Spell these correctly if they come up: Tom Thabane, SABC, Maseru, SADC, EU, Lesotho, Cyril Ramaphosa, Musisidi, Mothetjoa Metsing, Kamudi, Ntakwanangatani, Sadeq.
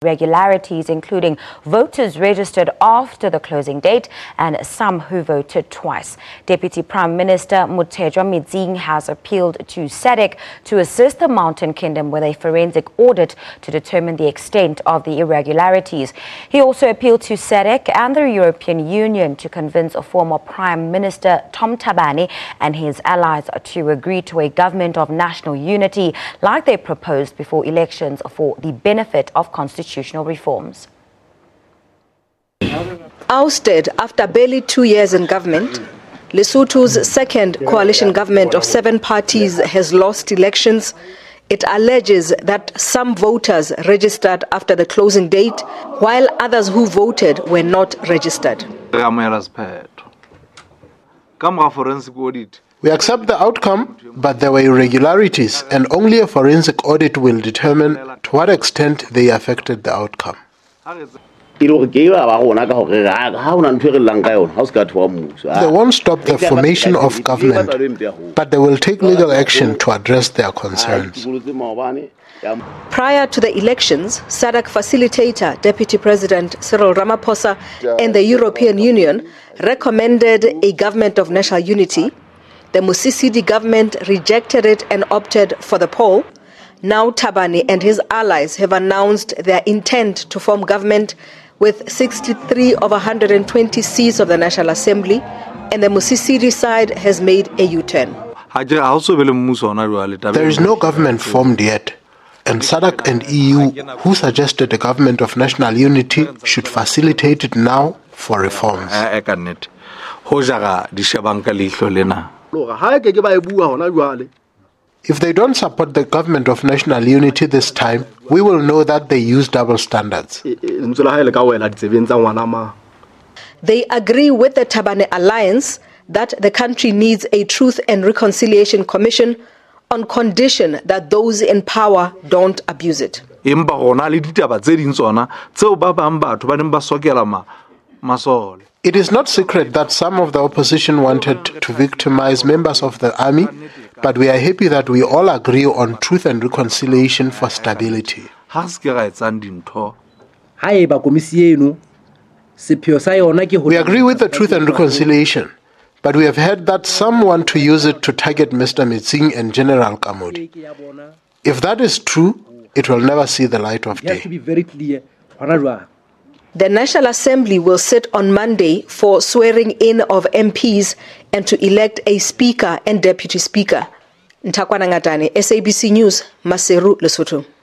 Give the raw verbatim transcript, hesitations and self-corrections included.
Irregularities, including voters registered after the closing date and some who voted twice. Deputy Prime Minister Mothetjoa Metsing has appealed to Sadeq to assist the Mountain Kingdom with a forensic audit to determine the extent of the irregularities. He also appealed to Sadeq and the European Union to convince former Prime Minister Tom Thabane and his allies to agree to a government of national unity like they proposed before elections for the benefit of constitutional Constitutional reforms. Ousted after barely two years in government, Lesotho's second coalition government of seven parties has lost elections. It alleges that some voters registered after the closing date, while others who voted were not registered. We accept the outcome, but there were irregularities, and only a forensic audit will determine to what extent they affected the outcome. They won't stop the formation of government, but they will take legal action to address their concerns. Prior to the elections, SADC facilitator Deputy President Cyril Ramaphosa and the European Union recommended a government of national unity. The Musisidi government rejected it and opted for the poll. Now Thabane and his allies have announced their intent to form government with sixty-three of one hundred twenty seats of the National Assembly, and the Musisidi side has made a U-turn. There is no government formed yet, and SADC and E U, who suggested a government of national unity, should facilitate it now for reforms. If they don't support the government of national unity this time, we will know that they use double standards. They agree with the Thabane alliance that the country needs a Truth and Reconciliation Commission on condition that those in power don't abuse it. It is not secret that some of the opposition wanted to victimize members of the army, but we are happy that we all agree on truth and reconciliation for stability. We agree with the truth and reconciliation, but we have heard that some want to use it to target Mister Metsing and General Kamudi. If that is true, it will never see the light of day. The National Assembly will sit on Monday for swearing in of M Ps and to elect a Speaker and Deputy Speaker. Ntakwanangatani, S A B C News, Maseru, Lesotho.